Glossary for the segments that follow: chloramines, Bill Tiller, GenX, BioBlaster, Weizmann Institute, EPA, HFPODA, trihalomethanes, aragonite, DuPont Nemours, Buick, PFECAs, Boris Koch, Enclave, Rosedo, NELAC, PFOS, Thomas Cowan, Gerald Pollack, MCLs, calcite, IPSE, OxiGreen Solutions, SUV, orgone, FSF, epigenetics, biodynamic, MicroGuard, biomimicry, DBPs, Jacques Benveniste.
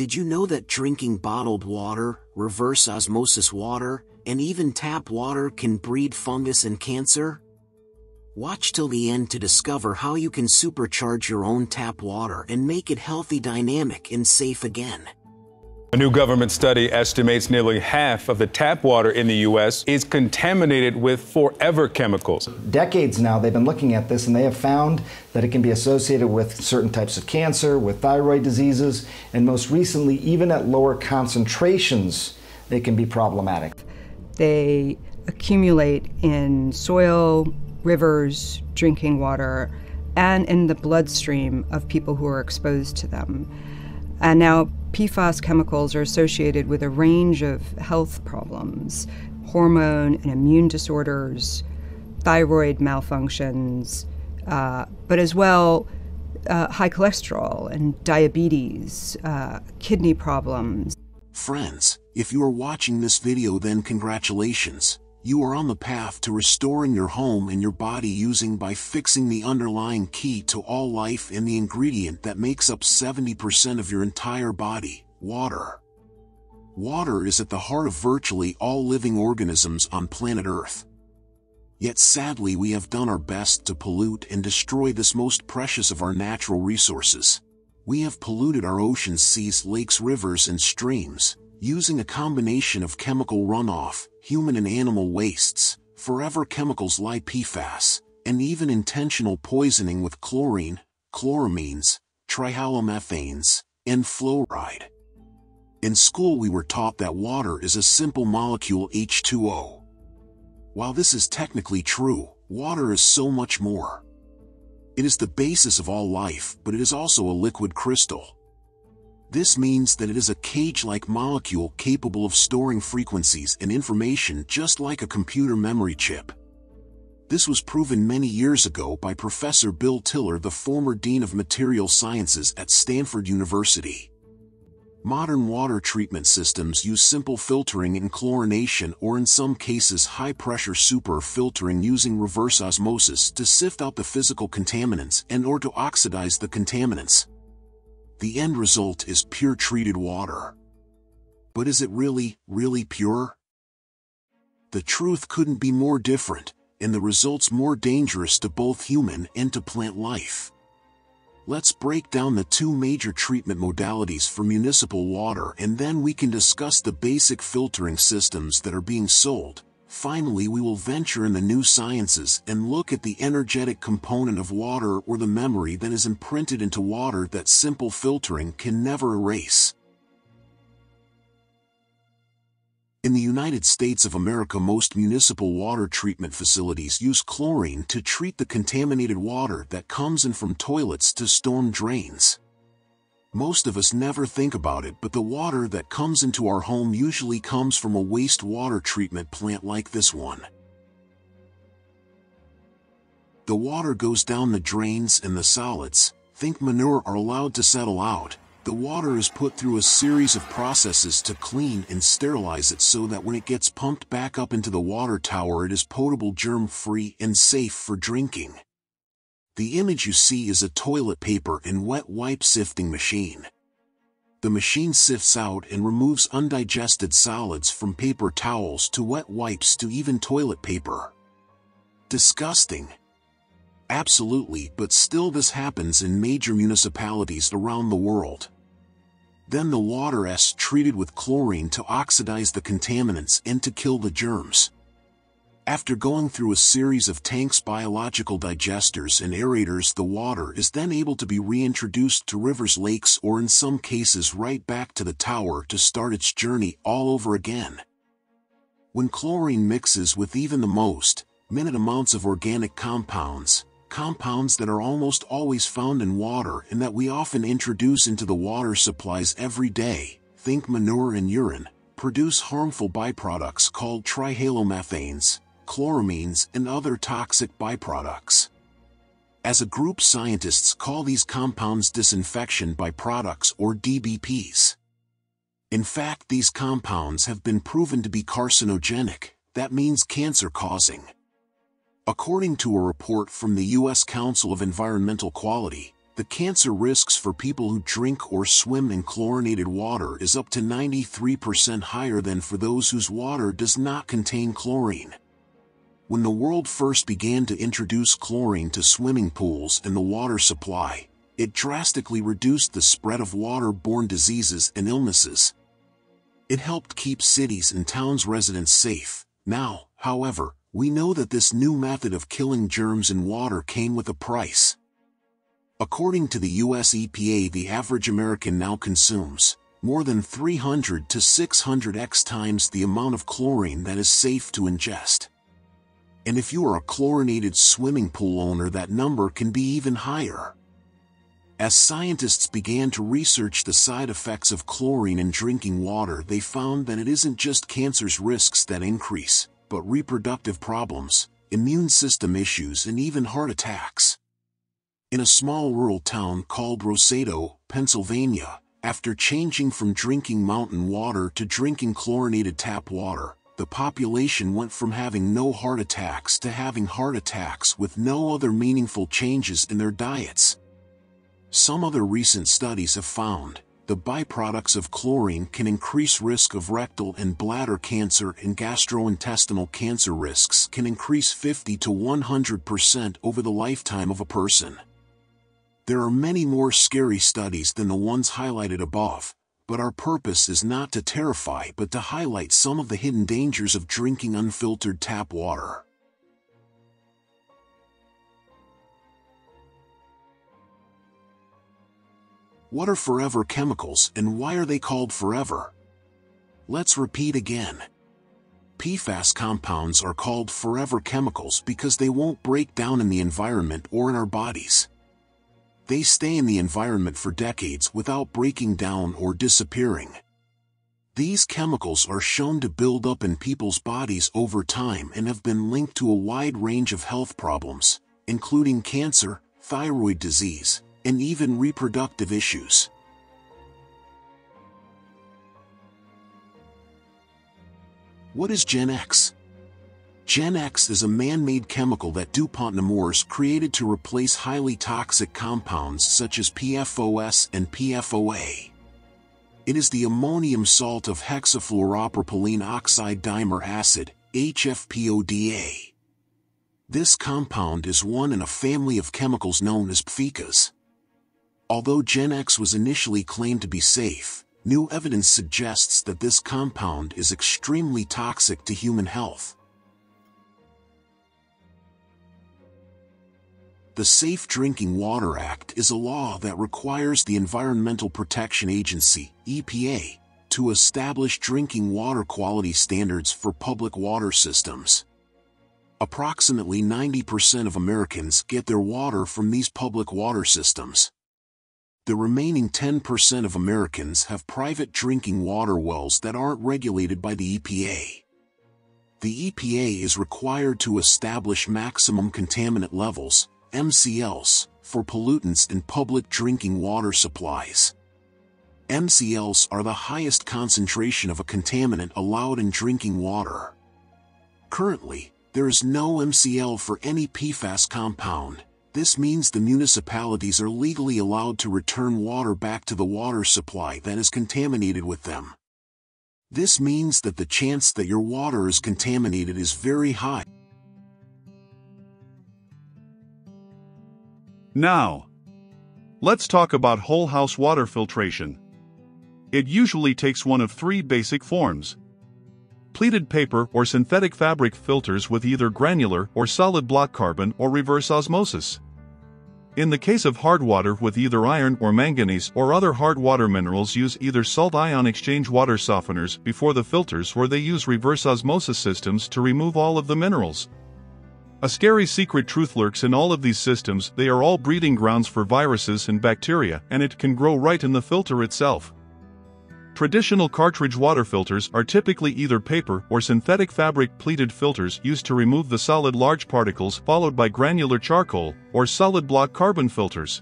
Did you know that drinking bottled water, reverse osmosis water, and even tap water can breed fungus and cancer? Watch till the end to discover how you can supercharge your own tap water and make it healthy, dynamic, and safe again. A new government study estimates nearly half of the tap water in the U.S. is contaminated with forever chemicals. Decades now they've been looking at this, and they have found that it can be associated with certain types of cancer, with thyroid diseases, and most recently, even at lower concentrations, they can be problematic. They accumulate in soil, rivers, drinking water, and in the bloodstream of people who are exposed to them. And now, PFAS chemicals are associated with a range of health problems: hormone and immune disorders, thyroid malfunctions, but as well high cholesterol and diabetes, kidney problems. Friends, if you are watching this video, then congratulations. You are on the path to restoring your home and your body by fixing the underlying key to all life and the ingredient that makes up 70% of your entire body, water. Water is at the heart of virtually all living organisms on planet Earth. Yet sadly, we have done our best to pollute and destroy this most precious of our natural resources. We have polluted our oceans, seas, lakes, rivers, and streams, using a combination of chemical runoff, human and animal wastes, forever chemicals like PFAS, and even intentional poisoning with chlorine, chloramines, trihalomethanes, and fluoride. In school, we were taught that water is a simple molecule, H2O. While this is technically true, water is so much more. It is the basis of all life, but it is also a liquid crystal. This means that it is a cage-like molecule capable of storing frequencies and information just like a computer memory chip. This was proven many years ago by Professor Bill Tiller, the former Dean of Material Sciences at Stanford University. Modern water treatment systems use simple filtering and chlorination, or in some cases high-pressure super filtering using reverse osmosis, to sift out the physical contaminants and/or to oxidize the contaminants. The end result is pure treated water. But is it really, really pure? The truth couldn't be more different, and the results more dangerous to both human and to plant life. Let's break down the two major treatment modalities for municipal water, and then we can discuss the basic filtering systems that are being sold. Finally, we will venture in the new sciences and look at the energetic component of water, or the memory that is imprinted into water that simple filtering can never erase. In the United States of America, most municipal water treatment facilities use chlorine to treat the contaminated water that comes in from toilets to storm drains. Most of us never think about it, but the water that comes into our home usually comes from a wastewater treatment plant like this one. The water goes down the drains, and the solids, think manure, are allowed to settle out. The water is put through a series of processes to clean and sterilize it, so that when it gets pumped back up into the water tower, it is potable, germ-free, and safe for drinking. The image you see is a toilet paper and wet wipe sifting machine. The machine sifts out and removes undigested solids from paper towels to wet wipes to even toilet paper. Disgusting. Absolutely, but still this happens in major municipalities around the world. Then the water is treated with chlorine to oxidize the contaminants and to kill the germs. After going through a series of tanks, biological digesters, and aerators, the water is then able to be reintroduced to rivers, lakes, or in some cases right back to the tower to start its journey all over again. When chlorine mixes with even the most minute amounts of organic compounds, compounds that are almost always found in water and that we often introduce into the water supplies every day, think manure and urine, produce harmful byproducts called trihalomethanes, chloramines, and other toxic byproducts. As a group, scientists call these compounds disinfection byproducts, or DBPs. In fact, these compounds have been proven to be carcinogenic, that means cancer-causing. According to a report from the U.S. Council of Environmental Quality, the cancer risks for people who drink or swim in chlorinated water is up to 93% higher than for those whose water does not contain chlorine. When the world first began to introduce chlorine to swimming pools and the water supply, it drastically reduced the spread of water-borne diseases and illnesses. It helped keep cities and towns' residents safe. Now, however, we know that this new method of killing germs in water came with a price. According to the US EPA, the average American now consumes more than 300 to 600x times the amount of chlorine that is safe to ingest. And if you are a chlorinated swimming pool owner, that number can be even higher. As scientists began to research the side effects of chlorine in drinking water, they found that it isn't just cancer's risks that increase, but reproductive problems, immune system issues, and even heart attacks. In a small rural town called Rosedo, Pennsylvania, after changing from drinking mountain water to drinking chlorinated tap water, the population went from having no heart attacks to having heart attacks with no other meaningful changes in their diets. Some other recent studies have found the byproducts of chlorine can increase risk of rectal and bladder cancer, and gastrointestinal cancer risks can increase 50 to 100% over the lifetime of a person. There are many more scary studies than the ones highlighted above, but our purpose is not to terrify but to highlight some of the hidden dangers of drinking unfiltered tap water. What are forever chemicals and why are they called forever? Let's repeat again. PFAS compounds are called forever chemicals because they won't break down in the environment or in our bodies. They stay in the environment for decades without breaking down or disappearing. These chemicals are shown to build up in people's bodies over time and have been linked to a wide range of health problems, including cancer, thyroid disease, and even reproductive issues. What is GenX? GenX is a man-made chemical that DuPont Nemours created to replace highly toxic compounds such as PFOS and PFOA. It is the ammonium salt of hexafluoropropylene oxide dimer acid, HFPODA. This compound is one in a family of chemicals known as PFECAs. Although GenX was initially claimed to be safe, new evidence suggests that this compound is extremely toxic to human health. The Safe Drinking Water Act is a law that requires the Environmental Protection Agency, EPA, to establish drinking water quality standards for public water systems. Approximately 90% of Americans get their water from these public water systems. The remaining 10% of Americans have private drinking water wells that aren't regulated by the EPA. The EPA is required to establish maximum contaminant levels, MCLs, for pollutants in public drinking water supplies. MCLs are the highest concentration of a contaminant allowed in drinking water. Currently, there is no MCL for any PFAS compound. This means the municipalities are legally allowed to return water back to the water supply that is contaminated with them. This means that the chance that your water is contaminated is very high. Now, let's talk about whole house water filtration. It usually takes one of three basic forms: pleated paper or synthetic fabric filters with either granular or solid block carbon or reverse osmosis. In the case of hard water with either iron or manganese or other hard water minerals, use either salt ion exchange water softeners before the filters, or they use reverse osmosis systems to remove all of the minerals. A scary secret truth lurks in all of these systems: they are all breeding grounds for viruses and bacteria, and it can grow right in the filter itself. Traditional cartridge water filters are typically either paper or synthetic fabric pleated filters used to remove the solid large particles, followed by granular charcoal or solid block carbon filters.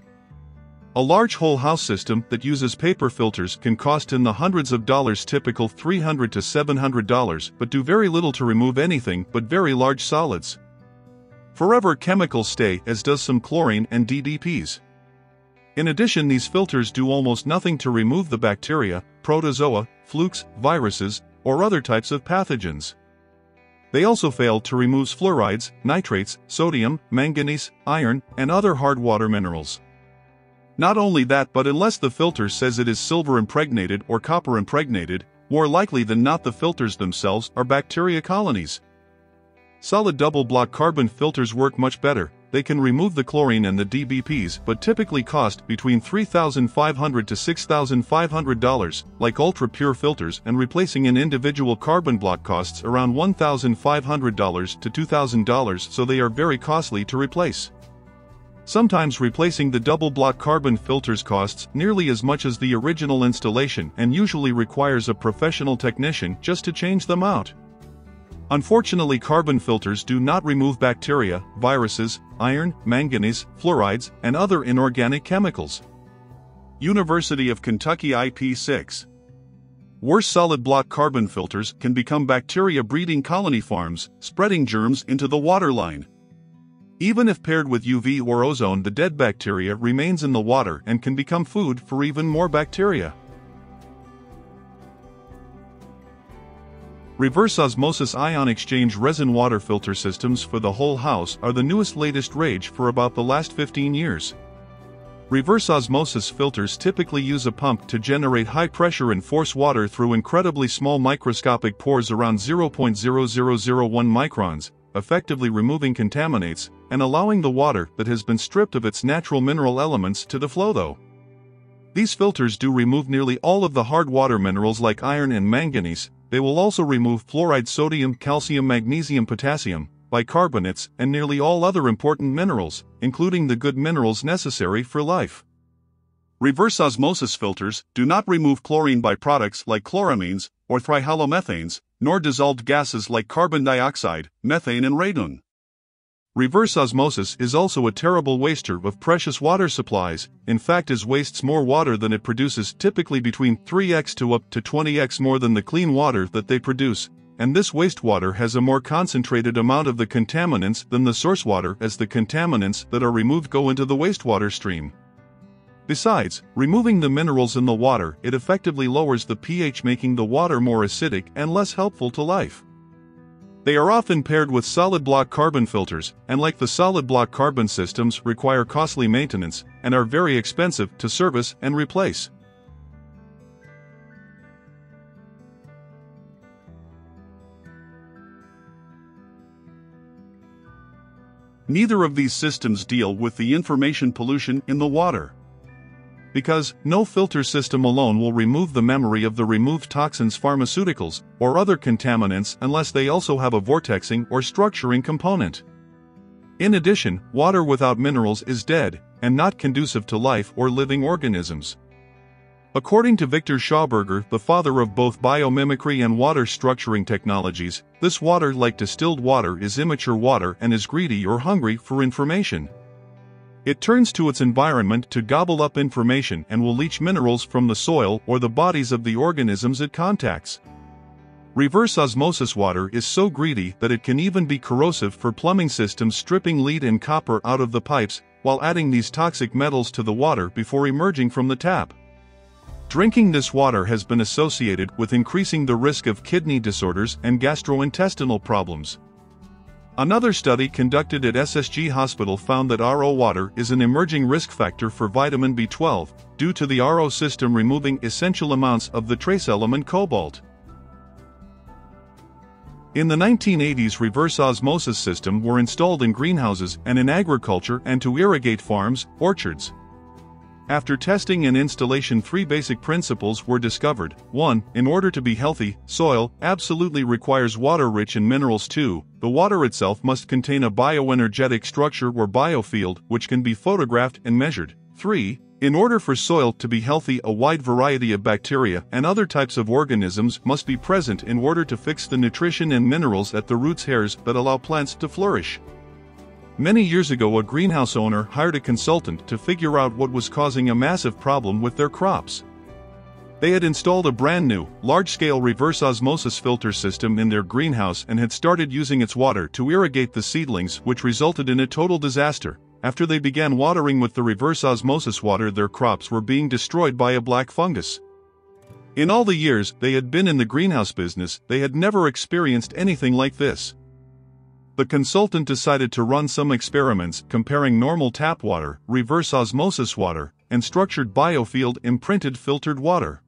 A large whole house system that uses paper filters can cost in the hundreds of dollars, typical $300 to $700, but do very little to remove anything but very large solids. Forever chemicals stay, as does some chlorine and DBPs. In addition, these filters do almost nothing to remove the bacteria, protozoa, flukes, viruses, or other types of pathogens. They also fail to remove fluorides, nitrates, sodium, manganese, iron, and other hard water minerals. Not only that, but unless the filter says it is silver impregnated or copper impregnated, more likely than not the filters themselves are bacteria colonies. Solid double-block carbon filters work much better. They can remove the chlorine and the DBPs, but typically cost between $3,500 to $6,500, like ultra-pure filters, and replacing an individual carbon block costs around $1,500 to $2,000, so they are very costly to replace. Sometimes replacing the double-block carbon filters costs nearly as much as the original installation and usually requires a professional technician just to change them out. Unfortunately, carbon filters do not remove bacteria, viruses, iron, manganese, fluorides, and other inorganic chemicals. University of Kentucky IP6. Worse, solid block carbon filters can become bacteria breeding colony farms, spreading germs into the waterline. Even if paired with UV or ozone, the dead bacteria remains in the water and can become food for even more bacteria. Reverse osmosis ion exchange resin water filter systems for the whole house are the latest rage for about the last 15 years. Reverse osmosis filters typically use a pump to generate high pressure and force water through incredibly small microscopic pores around 0.0001 microns, effectively removing contaminants and allowing the water that has been stripped of its natural mineral elements to the flow though. These filters do remove nearly all of the hard water minerals like iron and manganese. They will also remove fluoride, sodium, calcium, magnesium, potassium, bicarbonates, and nearly all other important minerals, including the good minerals necessary for life. Reverse osmosis filters do not remove chlorine byproducts like chloramines or trihalomethanes, nor dissolved gases like carbon dioxide, methane, and radon. Reverse osmosis is also a terrible waster of precious water supplies. In fact, it wastes more water than it produces, typically between 3x to up to 20x more than the clean water that they produce, and this wastewater has a more concentrated amount of the contaminants than the source water, as the contaminants that are removed go into the wastewater stream. Besides removing the minerals in the water, it effectively lowers the pH, making the water more acidic and less helpful to life. They are often paired with solid block carbon filters, and like the solid block carbon systems, require costly maintenance and are very expensive to service and replace. Neither of these systems deal with the information pollution in the water, because no filter system alone will remove the memory of the removed toxins, pharmaceuticals, or other contaminants unless they also have a vortexing or structuring component. In addition, water without minerals is dead and not conducive to life or living organisms. According to Victor Schauberger, the father of both biomimicry and water structuring technologies, this water, like distilled water, is immature water and is greedy or hungry for information. It turns to its environment to gobble up information and will leach minerals from the soil or the bodies of the organisms it contacts. Reverse osmosis water is so greedy that it can even be corrosive for plumbing systems, stripping lead and copper out of the pipes while adding these toxic metals to the water before emerging from the tap. Drinking this water has been associated with increasing the risk of kidney disorders and gastrointestinal problems. Another study conducted at SSG Hospital found that RO water is an emerging risk factor for vitamin B12, due to the RO system removing essential amounts of the trace element cobalt. In the 1980s, reverse osmosis systems were installed in greenhouses and in agriculture and to irrigate farms, orchards. After testing and installation, three basic principles were discovered. 1. In order to be healthy, soil absolutely requires water rich in minerals. 2. The water itself must contain a bioenergetic structure or biofield which can be photographed and measured. 3. In order for soil to be healthy, a wide variety of bacteria and other types of organisms must be present in order to fix the nutrition and minerals at the roots hairs that allow plants to flourish. Many years ago, a greenhouse owner hired a consultant to figure out what was causing a massive problem with their crops. They had installed a brand new, large-scale reverse osmosis filter system in their greenhouse and had started using its water to irrigate the seedlings, which resulted in a total disaster. After they began watering with the reverse osmosis water, their crops were being destroyed by a black fungus. In all the years they had been in the greenhouse business, they had never experienced anything like this. The consultant decided to run some experiments comparing normal tap water, reverse osmosis water, and structured biofield imprinted filtered water.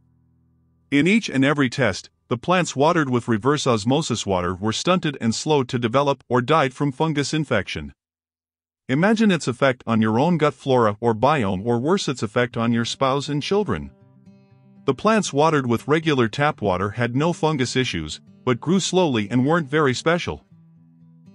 In each and every test, the plants watered with reverse osmosis water were stunted and slowed to develop or died from fungus infection. Imagine its effect on your own gut flora or biome, or worse, its effect on your spouse and children. The plants watered with regular tap water had no fungus issues, but grew slowly and weren't very special.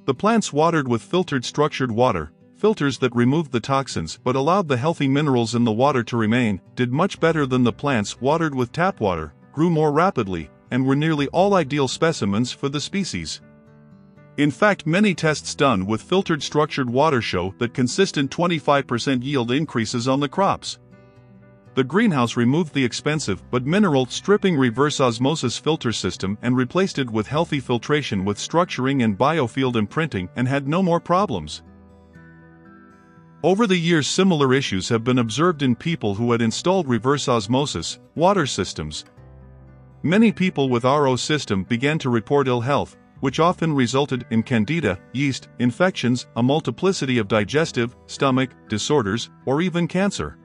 The plants watered with filtered structured water, filters that removed the toxins but allowed the healthy minerals in the water to remain, did much better than the plants watered with tap water, grew more rapidly, and were nearly all ideal specimens for the species. In fact, many tests done with filtered structured water show that consistent 25% yield increases on the crops. The greenhouse removed the expensive but mineral-stripping reverse osmosis filter system and replaced it with healthy filtration with structuring and biofield imprinting, and had no more problems. Over the years, similar issues have been observed in people who had installed reverse osmosis water systems. Many people with RO system began to report ill health, which often resulted in candida, yeast infections, a multiplicity of digestive, stomach disorders, or even cancer.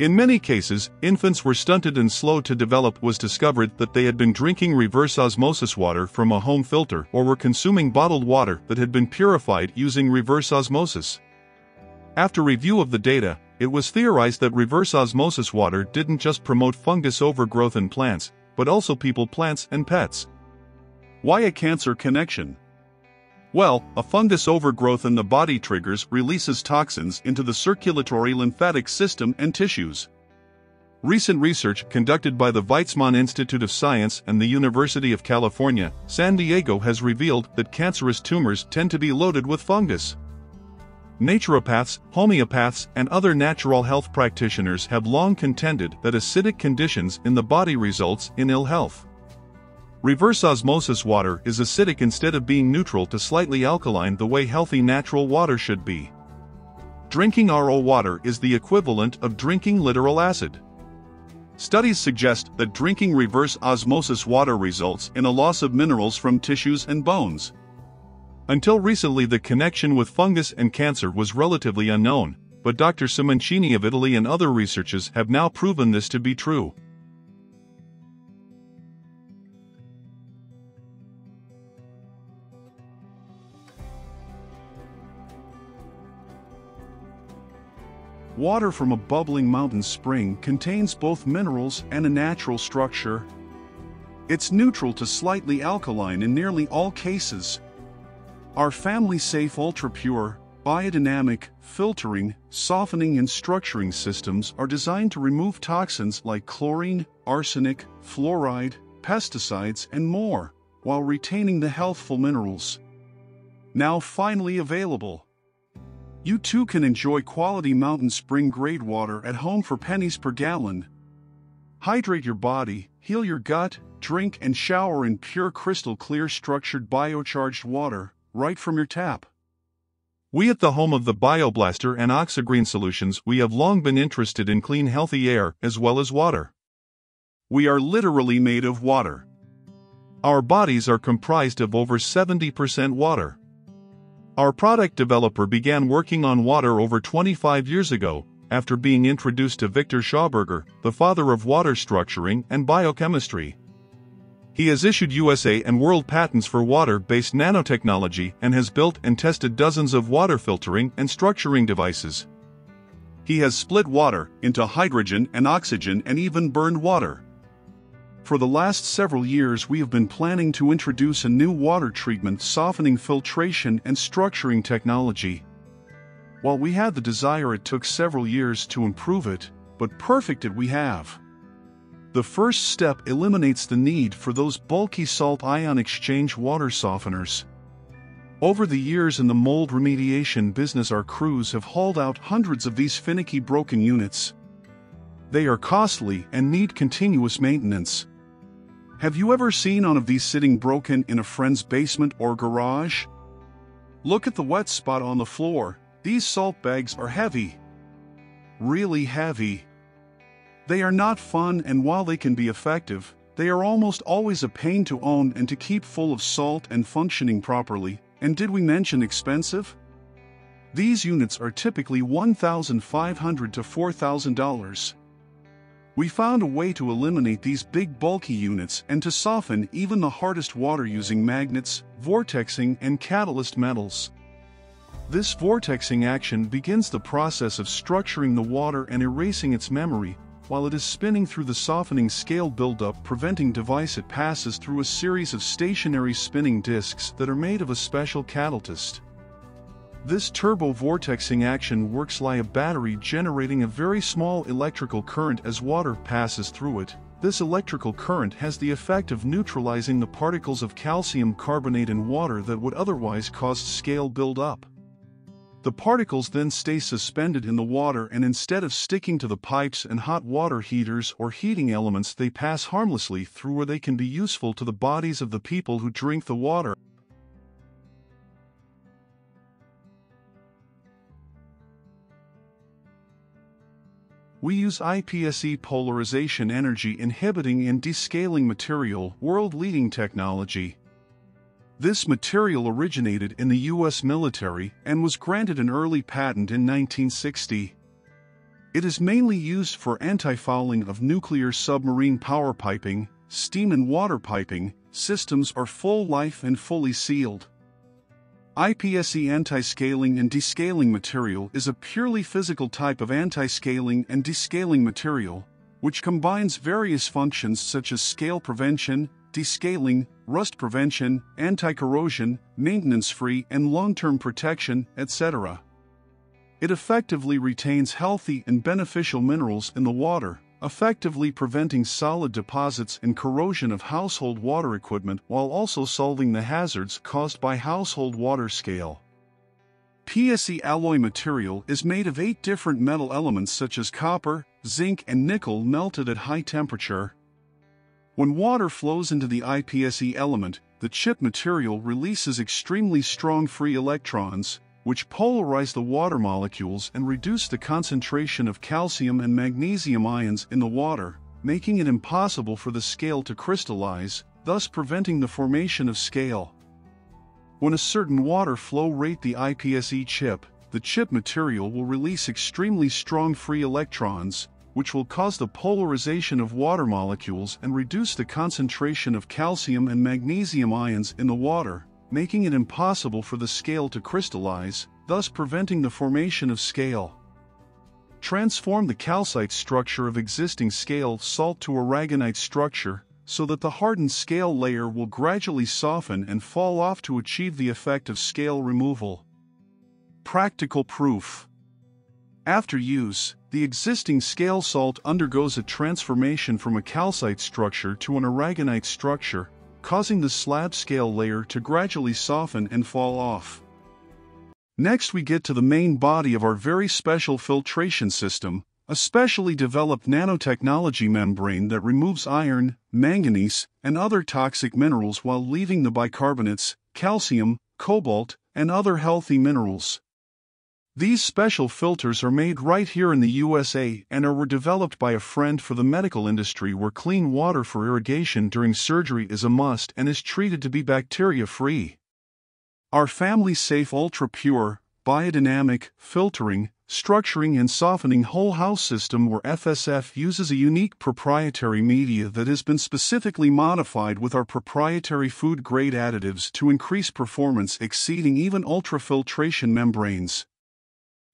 In many cases, infants were stunted and slow to develop. Was discovered that they had been drinking reverse osmosis water from a home filter or were consuming bottled water that had been purified using reverse osmosis. After review of the data, it was theorized that reverse osmosis water didn't just promote fungus overgrowth in plants, but also people, plants, and pets. Why a cancer connection? Well, a fungus overgrowth in the body triggers releases toxins into the circulatory lymphatic system and tissues. Recent research conducted by the Weizmann Institute of Science and the University of California, San Diego has revealed that cancerous tumors tend to be loaded with fungus. Naturopaths, homeopaths, and other natural health practitioners have long contended that acidic conditions in the body results in ill health. Reverse osmosis water is acidic instead of being neutral to slightly alkaline the way healthy natural water should be. Drinking RO water is the equivalent of drinking literal acid. Studies suggest that drinking reverse osmosis water results in a loss of minerals from tissues and bones. Until recently, the connection with fungus and cancer was relatively unknown, but Dr. Simoncini of Italy and other researchers have now proven this to be true. Water from a bubbling mountain spring contains both minerals and a natural structure. It's neutral to slightly alkaline in nearly all cases. Our family-safe, ultra-pure, biodynamic, filtering, softening, and structuring systems are designed to remove toxins like chlorine, arsenic, fluoride, pesticides, and more, while retaining the healthful minerals. Now finally available. You too can enjoy quality mountain spring grade water at home for pennies per gallon. Hydrate your body, heal your gut, drink and shower in pure crystal clear structured biocharged water, right from your tap. We at the home of the BioBlaster and OxiGreen Solutions, we have long been interested in clean, healthy air as well as water. We are literally made of water. Our bodies are comprised of over 70% water. Our product developer began working on water over 25 years ago, after being introduced to Victor Schauberger, the father of water structuring and biochemistry. He has issued USA and world patents for water-based nanotechnology and has built and tested dozens of water filtering and structuring devices. He has split water into hydrogen and oxygen and even burned water. For the last several years, we have been planning to introduce a new water treatment, softening, filtration, and structuring technology. While we had the desire, it took several years to improve it, but perfect it we have. The first step eliminates the need for those bulky salt ion exchange water softeners. Over the years in the mold remediation business, our crews have hauled out hundreds of these finicky broken units. They are costly and need continuous maintenance. Have you ever seen one of these sitting broken in a friend's basement or garage? Look at the wet spot on the floor, These salt bags are heavy. Really heavy. They are not fun, and while they can be effective, they are almost always a pain to own and to keep full of salt and functioning properly. And did we mention expensive? These units are typically $1,500 to $4,000. We found a way to eliminate these big bulky units and to soften even the hardest water using magnets, vortexing, and catalyst metals. This vortexing action begins the process of structuring the water and erasing its memory, while it is spinning through the softening scale buildup preventing device. It passes through a series of stationary spinning discs that are made of a special catalyst. This turbo-vortexing action works like a battery, generating a very small electrical current as water passes through it. This electrical current has the effect of neutralizing the particles of calcium carbonate in water that would otherwise cause scale buildup. The particles then stay suspended in the water, and instead of sticking to the pipes and hot water heaters or heating elements, they pass harmlessly through where they can be useful to the bodies of the people who drink the water. We use IPSE polarization energy inhibiting and descaling material, world-leading technology. This material originated in the U.S. military and was granted an early patent in 1960. It is mainly used for anti-fouling of nuclear submarine power piping, steam and water piping. Systems are full life and fully sealed. IPSE anti-scaling and descaling material is a purely physical type of anti-scaling and descaling material, which combines various functions such as scale prevention, descaling, rust prevention, anti-corrosion, maintenance-free and long-term protection, etc. It effectively retains healthy and beneficial minerals in the water, effectively preventing solid deposits and corrosion of household water equipment while also solving the hazards caused by household water scale. PSE alloy material is made of 8 different metal elements such as copper, zinc and nickel melted at high temperature. When water flows into the IPSE element, the chip material releases extremely strong free electrons, which polarize the water molecules and reduce the concentration of calcium and magnesium ions in the water, making it impossible for the scale to crystallize, thus preventing the formation of scale. When a certain water flow rate the IPSE chip, the chip material will release extremely strong free electrons, which will cause the polarization of water molecules and reduce the concentration of calcium and magnesium ions in the water, making it impossible for the scale to crystallize, thus preventing the formation of scale. Transform the calcite structure of existing scale salt to aragonite structure, so that the hardened scale layer will gradually soften and fall off to achieve the effect of scale removal. Practical proof. After use, the existing scale salt undergoes a transformation from a calcite structure to an aragonite structure, causing the slab scale layer to gradually soften and fall off. Next we get to the main body of our very special filtration system, a specially developed nanotechnology membrane that removes iron, manganese, and other toxic minerals while leaving the bicarbonates, calcium, cobalt, and other healthy minerals. These special filters are made right here in the USA and were developed by a friend for the medical industry, where clean water for irrigation during surgery is a must and is treated to be bacteria-free. Our family-safe, ultra-pure, biodynamic, filtering, structuring and softening whole-house system, or FSF, uses a unique proprietary media that has been specifically modified with our proprietary food-grade additives to increase performance exceeding even ultrafiltration membranes.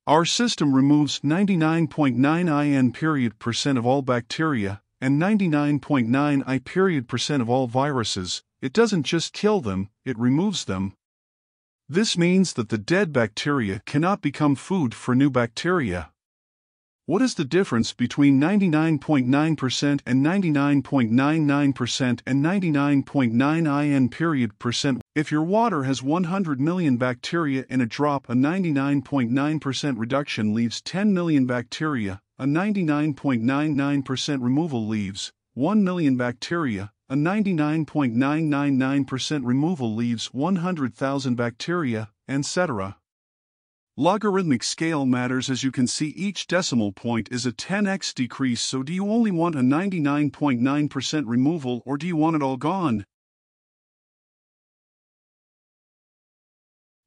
Our system removes 99.9% of all bacteria and 99.9% of all viruses. It doesn't just kill them, it removes them. This means that the dead bacteria cannot become food for new bacteria. What is the difference between 99.9% and 99.99% and 99.9%? If your water has 100 million bacteria in a drop, a 99.9% reduction leaves 10 million bacteria, a 99.99% removal leaves 1 million bacteria, a 99.999% removal leaves 100,000 bacteria, etc. Logarithmic scale matters, as you can see each decimal point is a 10x decrease, so do you only want a 99.9% removal or do you want it all gone?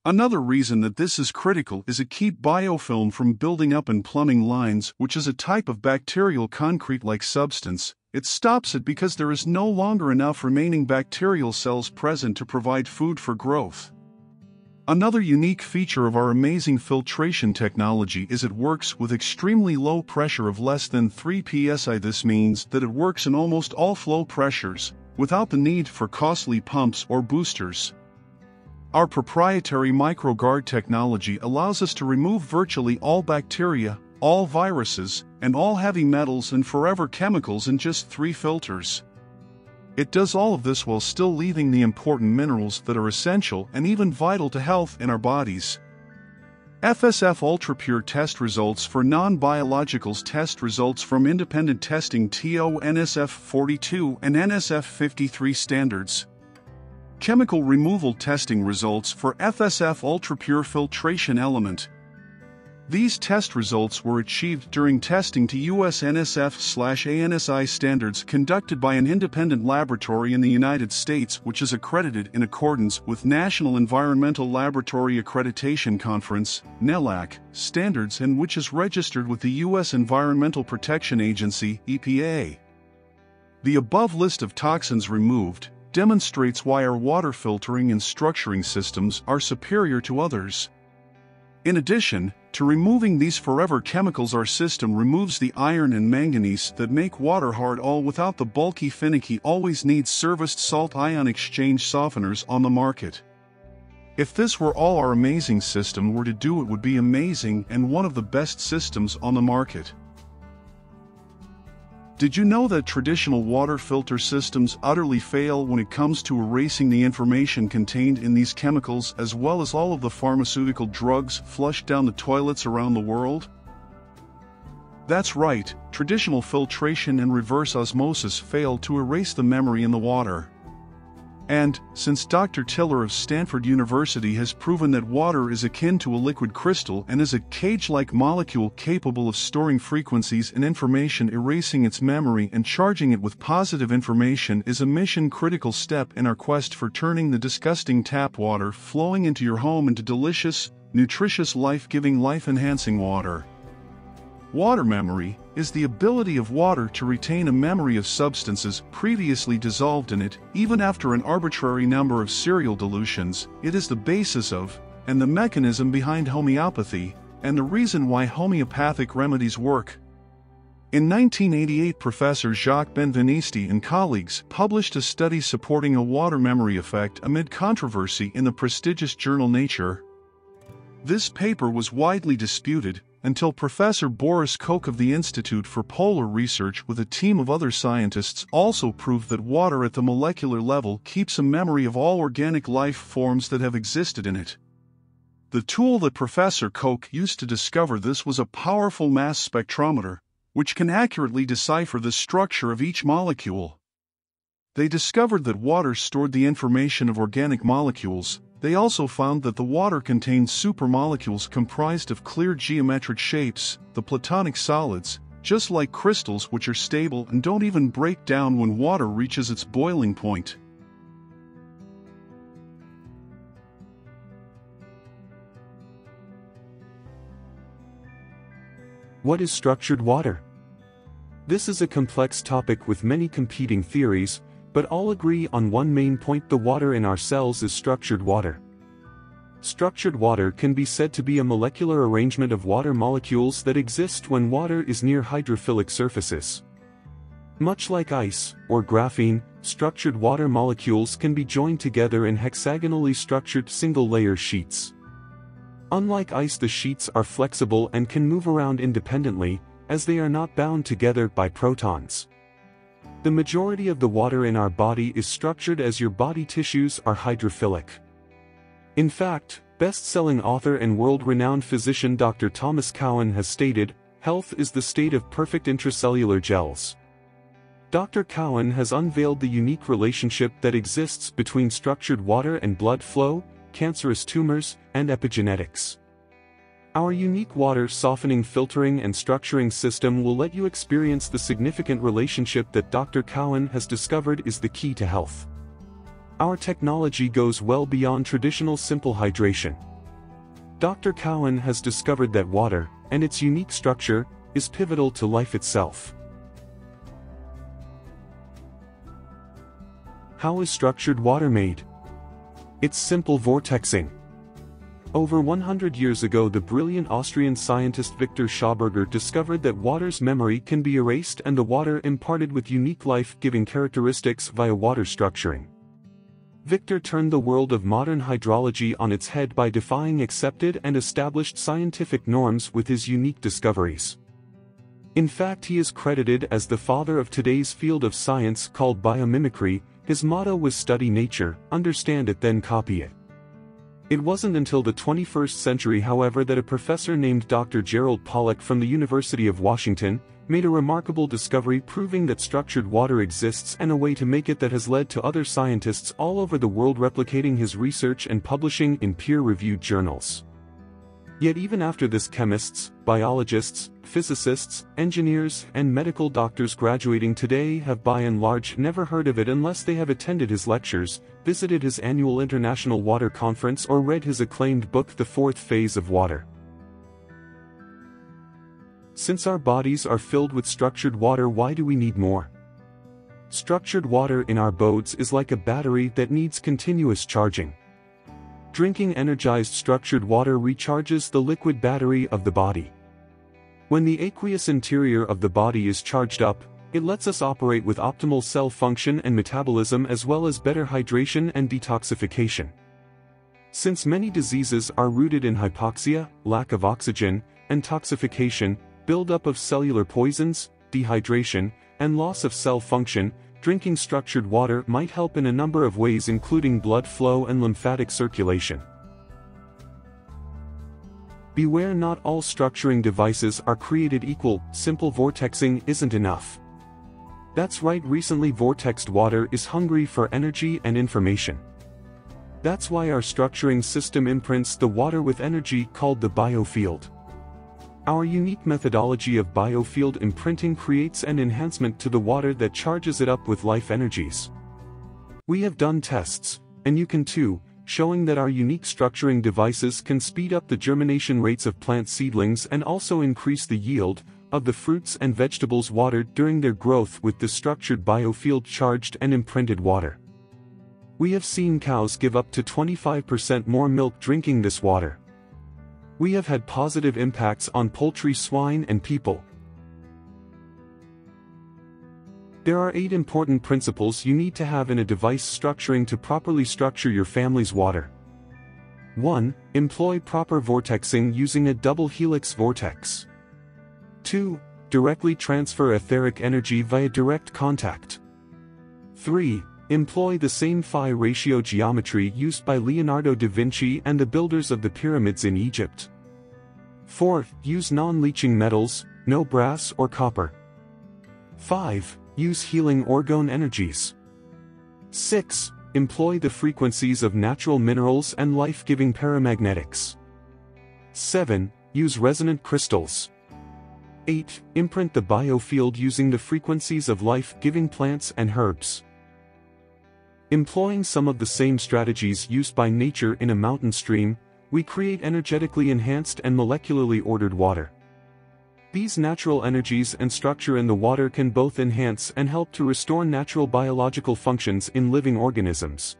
Another reason that this is critical is it keeps biofilm from building up in plumbing lines, which is a type of bacterial concrete-like substance. It stops it because there is no longer enough remaining bacterial cells present to provide food for growth. Another unique feature of our amazing filtration technology is it works with extremely low pressure of less than 3 psi. This means that it works in almost all flow pressures, without the need for costly pumps or boosters. Our proprietary MicroGuard technology allows us to remove virtually all bacteria, all viruses, and all heavy metals and forever chemicals in just 3 filters. It does all of this while still leaving the important minerals that are essential and even vital to health in our bodies. FSF ultrapure test results for non-biologicals. Test results from independent testing TO NSF 42 and NSF 53 standards. Chemical removal testing results for FSF ultrapure filtration element. These test results were achieved during testing to US NSF/ANSI standards conducted by an independent laboratory in the United States, which is accredited in accordance with National Environmental Laboratory Accreditation Conference (NELAC) standards and which is registered with the US Environmental Protection Agency (EPA). The above list of toxins removed demonstrates why our water filtering and structuring systems are superior to others. In addition to removing these forever chemicals, our system removes the iron and manganese that make water hard, all without the bulky, finicky, always needs serviced salt ion exchange softeners on the market. If this were all our amazing system were to do, it would be amazing and one of the best systems on the market. Did you know that traditional water filter systems utterly fail when it comes to erasing the information contained in these chemicals, as well as all of the pharmaceutical drugs flushed down the toilets around the world? That's right, traditional filtration and reverse osmosis fail to erase the memory in the water. And, since Dr. Tiller of Stanford University has proven that water is akin to a liquid crystal and is a cage-like molecule capable of storing frequencies and information, erasing its memory and charging it with positive information is a mission-critical step in our quest for turning the disgusting tap water flowing into your home into delicious, nutritious, life-giving, life-enhancing water. Water memory is the ability of water to retain a memory of substances previously dissolved in it, even after an arbitrary number of serial dilutions. It is the basis of, and the mechanism behind homeopathy, and the reason why homeopathic remedies work. In 1988, Professor Jacques Benveniste and colleagues published a study supporting a water memory effect amid controversy in the prestigious journal Nature. This paper was widely disputed, until Professor Boris Koch of the Institute for Polar Research with a team of other scientists also proved that water at the molecular level keeps a memory of all organic life forms that have existed in it. The tool that Professor Koch used to discover this was a powerful mass spectrometer, which can accurately decipher the structure of each molecule. They discovered that water stored the information of organic molecules. They also found that the water contained supermolecules comprised of clear geometric shapes, the platonic solids, just like crystals, which are stable and don't even break down when water reaches its boiling point. What is structured water? This is a complex topic with many competing theories, but all agree on one main point: the water in our cells is structured water. Structured water can be said to be a molecular arrangement of water molecules that exist when water is near hydrophilic surfaces. Much like ice, or graphene, structured water molecules can be joined together in hexagonally structured single-layer sheets. Unlike ice, the sheets are flexible and can move around independently, as they are not bound together by protons. The majority of the water in our body is structured as your body tissues are hydrophilic. In fact, best-selling author and world-renowned physician Dr. Thomas Cowan has stated, "Health is the state of perfect intracellular gels." Dr. Cowan has unveiled the unique relationship that exists between structured water and blood flow, cancerous tumors, and epigenetics. Our unique water softening, filtering and structuring system will let you experience the significant relationship that Dr. Cowan has discovered is the key to health. Our technology goes well beyond traditional simple hydration. Dr. Cowan has discovered that water, and its unique structure, is pivotal to life itself. How is structured water made? It's simple vortexing. Over 100 years ago, the brilliant Austrian scientist Victor Schauberger discovered that water's memory can be erased and the water imparted with unique life-giving characteristics via water structuring. Victor turned the world of modern hydrology on its head by defying accepted and established scientific norms with his unique discoveries. In fact, he is credited as the father of today's field of science called biomimicry. His motto was "Study nature, understand it, then copy it." It wasn't until the 21st century, however, that a professor named Dr. Gerald Pollack from the University of Washington made a remarkable discovery proving that structured water exists and a way to make it that has led to other scientists all over the world replicating his research and publishing in peer-reviewed journals. Yet even after this, chemists, biologists, physicists, engineers and medical doctors graduating today have by and large never heard of it unless they have attended his lectures, visited his annual International Water Conference or read his acclaimed book The Fourth Phase of Water. Since our bodies are filled with structured water, why do we need more? Structured water in our bones is like a battery that needs continuous charging. Drinking energized structured water recharges the liquid battery of the body. When the aqueous interior of the body is charged up, it lets us operate with optimal cell function and metabolism as well as better hydration and detoxification. Since many diseases are rooted in hypoxia, lack of oxygen, and toxification, buildup of cellular poisons, dehydration, and loss of cell function, drinking structured water might help in a number of ways including blood flow and lymphatic circulation. Beware, not all structuring devices are created equal. Simple vortexing isn't enough. That's right, recently vortexed water is hungry for energy and information. That's why our structuring system imprints the water with energy called the biofield. Our unique methodology of biofield imprinting creates an enhancement to the water that charges it up with life energies. We have done tests, and you can too, showing that our unique structuring devices can speed up the germination rates of plant seedlings and also increase the yield of the fruits and vegetables watered during their growth with the structured biofield charged and imprinted water. We have seen cows give up to 25% more milk drinking this water. We have had positive impacts on poultry, swine and people. There are 8 important principles you need to have in a device structuring to properly structure your family's water. 1. Employ proper vortexing using a double helix vortex. 2. Directly transfer etheric energy via direct contact. 3. Employ the same phi ratio geometry used by Leonardo da Vinci and the builders of the pyramids in Egypt. 4. Use non-leaching metals, no brass or copper. 5. Use healing orgone energies. 6. Employ the frequencies of natural minerals and life-giving paramagnetics. 7. Use resonant crystals. 8. Imprint the biofield using the frequencies of life-giving plants and herbs. Employing some of the same strategies used by nature in a mountain stream, we create energetically enhanced and molecularly ordered water. These natural energies and structure in the water can both enhance and help to restore natural biological functions in living organisms.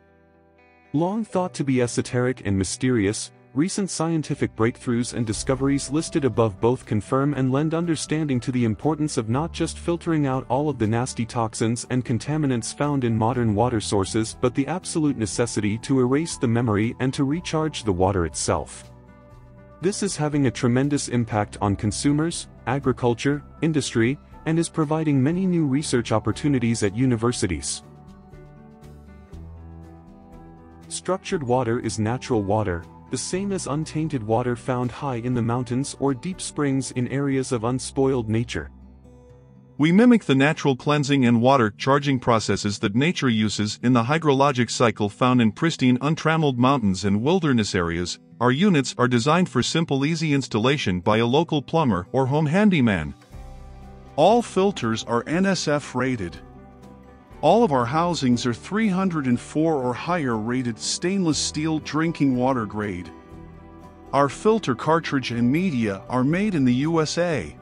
Long thought to be esoteric and mysterious, recent scientific breakthroughs and discoveries listed above both confirm and lend understanding to the importance of not just filtering out all of the nasty toxins and contaminants found in modern water sources, but the absolute necessity to erase the memory and to recharge the water itself. This is having a tremendous impact on consumers, agriculture, industry, and is providing many new research opportunities at universities. Structured water is natural water, the same as untainted water found high in the mountains or deep springs in areas of unspoiled nature. We mimic the natural cleansing and water charging processes that nature uses in the hydrologic cycle found in pristine untrammeled mountains and wilderness areas. Our units are designed for simple, easy installation by a local plumber or home handyman. All filters are NSF rated. All of our housings are 304 or higher rated stainless steel drinking water grade. Our filter cartridge and media are made in the USA.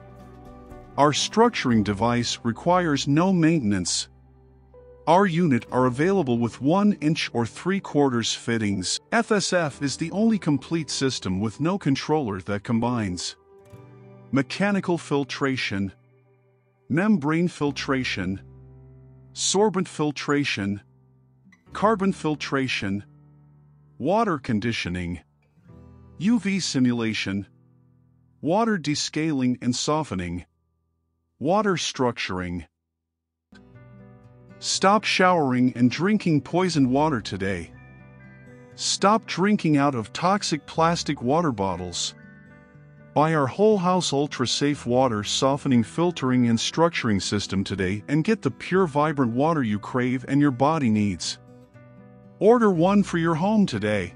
Our structuring device requires no maintenance. Our unit are available with 1-inch or 3/4 fittings. FSF is the only complete system with no controller that combines mechanical filtration, membrane filtration, sorbent filtration, carbon filtration, water conditioning, UV simulation, water descaling and softening, water structuring. Stop showering and drinking poisoned water today. Stop drinking out of toxic plastic water bottles. Buy our whole house ultra-safe water softening, filtering and structuring system today and get the pure, vibrant water you crave and your body needs. Order one for your home today.